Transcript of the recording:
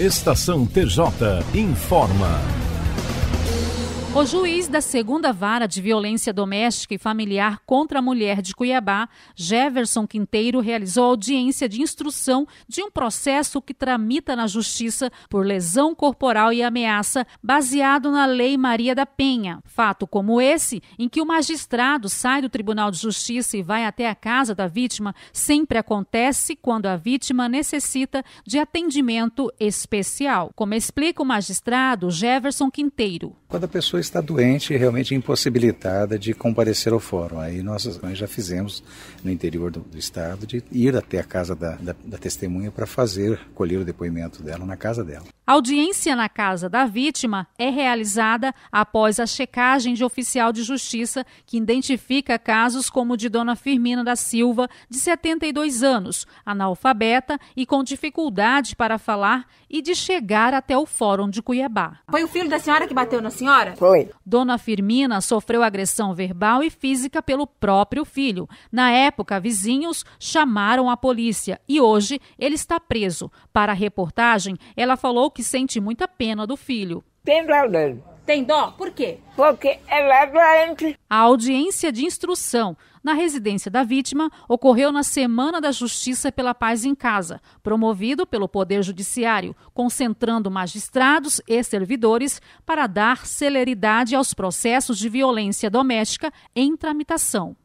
Estação TJ informa. O juiz da 2ª Vara de Violência Doméstica e Familiar contra a Mulher de Cuiabá, Jeverson Quinteiro, realizou audiência de instrução de um processo que tramita na Justiça por lesão corporal e ameaça, baseado na Lei Maria da Penha. Fato como esse, em que o magistrado sai do Tribunal de Justiça e vai até a casa da vítima, sempre acontece quando a vítima necessita de atendimento especial. Como explica o magistrado Jeverson Quinteiro. Quando a pessoa está doente e realmente impossibilitada de comparecer ao fórum. Aí nós já fizemos no interior do estado de ir até a casa da testemunha para colher o depoimento dela na casa dela. A audiência na casa da vítima é realizada após a checagem de oficial de justiça que identifica casos como o de Dona Firmina da Silva, de 72 anos, analfabeta e com dificuldade para falar e de chegar até o fórum de Cuiabá. Foi o filho da senhora que bateu na senhora? Foi. Dona Firmina sofreu agressão verbal e física pelo próprio filho. Na época, vizinhos chamaram a polícia e hoje ele está preso. Para a reportagem, ela falou que sente muita pena do filho. Tem dó dele. Tem dó? Por quê? Porque ela é doente. A audiência de instrução na residência da vítima ocorreu na Semana da Justiça pela Paz em Casa, promovido pelo Poder Judiciário, concentrando magistrados e servidores para dar celeridade aos processos de violência doméstica em tramitação.